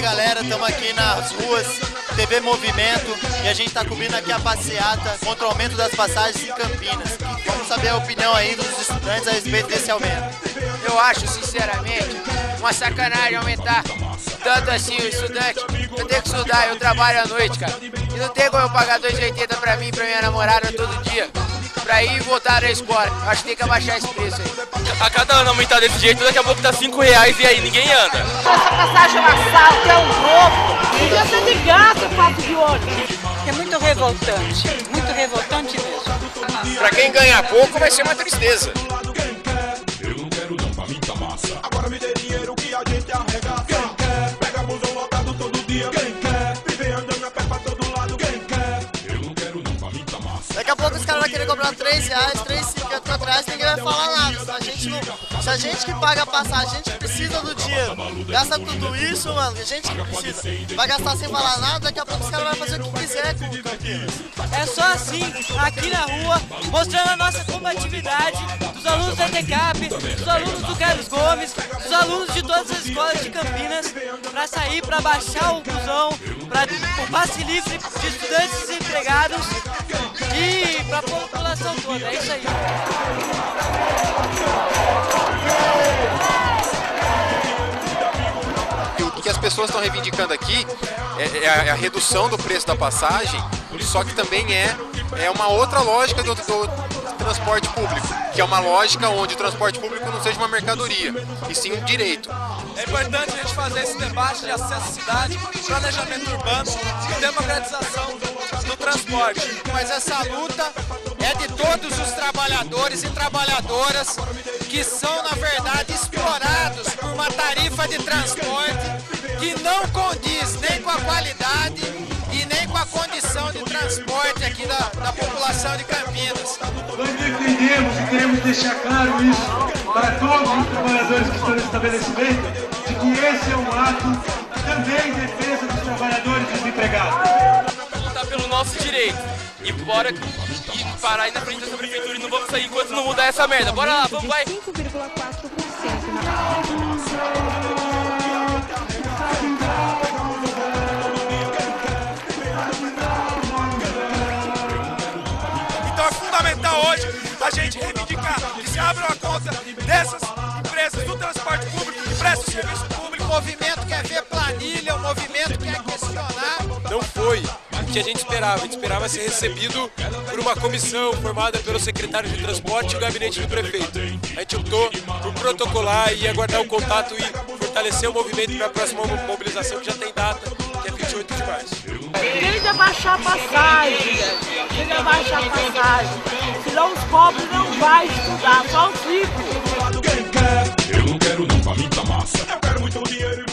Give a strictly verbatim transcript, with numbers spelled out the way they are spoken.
Salve galera, estamos aqui nas ruas T V Movimento e a gente está cobrindo aqui a passeata contra o aumento das passagens em Campinas. Vamos saber a opinião aí dos estudantes a respeito desse aumento. Eu acho, sinceramente, uma sacanagem aumentar tanto assim o estudante. Eu tenho que estudar, eu trabalho à noite, cara. E não tem como eu pagar dois reais e oitenta pra mim e pra minha namorada todo dia pra ir e voltar na escola. Eu acho que tem que abaixar esse preço aí. A cada ano aumentar desse jeito, daqui a pouco tá cinco reais e aí ninguém anda. Essa passagem massal é um roubo. Devia ser de gato o fato de ônibus. É muito revoltante, muito revoltante mesmo. Pra quem ganha pouco vai ser uma tristeza. Eu não quero não pra mim tá massa. Agora me dê dinheiro que a gente arregaça. Quem quer, pega busão lotado todo dia. Quem quer, vive andando a pé pra todo lado. Quem quer, eu não quero não pra mim tá massa. Daqui a pouco os caras vão querer cobrar três reais, três reais e cinquenta atrás, ninguém vai falar nada. Se a gente não, se a gente que paga a passagem, a gente precisa do dinheiro, gasta tudo isso, mano, a gente que precisa, vai gastar sem falar nada, daqui a pouco os caras vão fazer o que quiser com o Campinas. É só assim, aqui na rua, mostrando a nossa combatividade dos alunos da E T CAP, dos alunos do Carlos Gomes, dos alunos de todas as escolas de Campinas, para sair, para baixar o busão, para o passe livre de estudantes desempregados e para a população toda, é isso aí. O que as pessoas estão reivindicando aqui é, é, a, é a redução do preço da passagem, só que também é, é uma outra lógica do, do transporte público, que é uma lógica onde o transporte público não seja uma mercadoria, e sim um direito. É importante a gente fazer esse debate de acesso à cidade, planejamento urbano e democratização do transporte. Mas essa luta é de todos os trabalhadores e trabalhadoras que são, na verdade, explorados por uma tarifa de transporte que não condiz nem com a qualidade e nem com a condição de transporte aqui da, da população de Campinas. Nós defendemos e queremos deixar claro isso para todos os trabalhadores que estão no estabelecimento, de que esse é um ato também em defesa dos trabalhadores desempregados. Lutar pelo nosso direito, e bora e parar aí na frente dessa prefeitura e não vamos sair enquanto não mudar essa merda. Bora lá, vamos, vai! Então é fundamental hoje a gente reivindicar que se abram a conta dessas empresas do transporte público, que prestam serviço público. O movimento quer ver planilha, o movimento quer questionar. Não foi que a gente esperava, a gente esperava ser recebido por uma comissão formada pelo secretário de transporte e o gabinete do prefeito. A gente optou por protocolar e aguardar o contato e fortalecer o movimento para a próxima mobilização, que já tem data, que é vinte e oito de março. Tem que abaixar a passagem, tem que abaixar a passagem, senão os pobres não vão estudar, só os ricos. Eu não quero não pra mim tá massa, eu quero muito dinheiro.